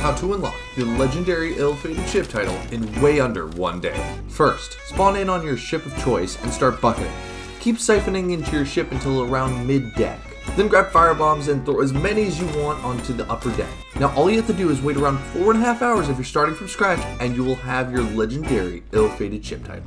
how to unlock the legendary ill-fated ship title in way under 1 day. First, spawn in on your ship of choice and start bucketing. Keep siphoning into your ship until around mid-deck. Then grab firebombs and throw as many as you want onto the upper deck. Now all you have to do is wait around 4.5 hours if you're starting from scratch, and you will have your legendary ill-fated ship title.